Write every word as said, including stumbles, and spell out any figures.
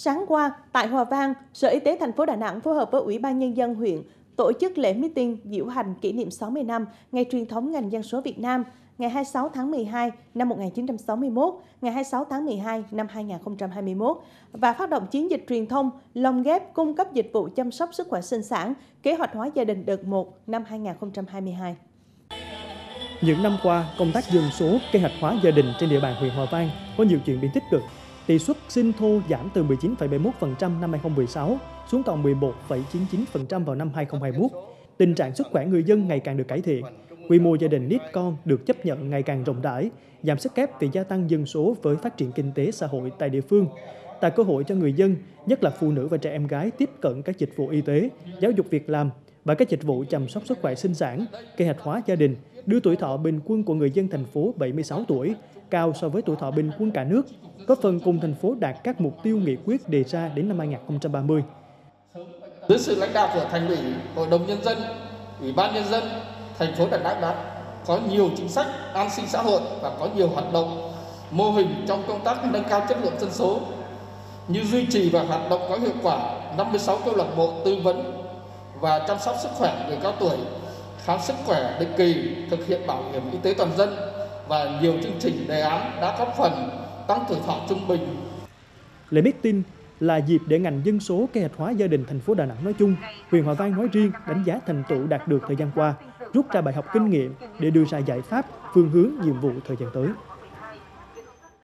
Sáng qua, tại Hòa Vang, Sở Y tế Thành phố Đà Nẵng phối hợp với Ủy ban Nhân dân huyện tổ chức lễ meeting diễu hành kỷ niệm sáu mươi năm Ngày truyền thống ngành dân số Việt Nam, ngày hai mươi sáu tháng mười hai năm một nghìn chín trăm sáu mươi mốt, ngày hai mươi sáu tháng mười hai năm hai nghìn không trăm hai mươi mốt và phát động chiến dịch truyền thông lồng ghép cung cấp dịch vụ chăm sóc sức khỏe sinh sản, kế hoạch hóa gia đình đợt một năm hai nghìn không trăm hai mươi hai. Những năm qua, công tác dân số, kế hoạch hóa gia đình trên địa bàn huyện Hòa Vang có nhiều chuyển biến tích cực. Tỷ suất sinh thô giảm từ mười chín phẩy bảy mươi mốt phần trăm năm hai nghìn không trăm mười sáu xuống còn mười một phẩy chín mươi chín phần trăm vào năm hai nghìn không trăm hai mươi mốt. Tình trạng sức khỏe người dân ngày càng được cải thiện. Quy mô gia đình ít con được chấp nhận ngày càng rộng rãi, giảm sức ép vì gia tăng dân số với phát triển kinh tế xã hội tại địa phương, tạo cơ hội cho người dân, nhất là phụ nữ và trẻ em gái tiếp cận các dịch vụ y tế, giáo dục việc làm và các dịch vụ chăm sóc sức khỏe sinh sản, kế hoạch hóa gia đình, đưa tuổi thọ bình quân của người dân thành phố bảy mươi sáu tuổi, cao so với tuổi thọ bình quân cả nước, góp phần cùng thành phố đạt các mục tiêu nghị quyết đề ra đến năm hai nghìn không trăm ba mươi. Dưới sự lãnh đạo của Thành ủy, Hội đồng Nhân dân, Ủy ban Nhân dân, thành phố Đà Nẵng đã có nhiều chính sách an sinh xã hội và có nhiều hoạt động, mô hình trong công tác nâng cao chất lượng dân số, như duy trì và hoạt động có hiệu quả năm mươi sáu câu lạc bộ tư vấn và chăm sóc sức khỏe người cao tuổi, khám sức khỏe định kỳ, thực hiện bảo hiểm y tế toàn dân và nhiều chương trình đề án đã góp phần tăng tuổi thọ trung bình. Lễ meeting là dịp để ngành dân số, kế hoạch hóa gia đình thành phố Đà Nẵng nói chung, huyện Hòa Vang nói riêng đánh giá thành tựu đạt được thời gian qua, rút ra bài học kinh nghiệm để đưa ra giải pháp, phương hướng, nhiệm vụ thời gian tới.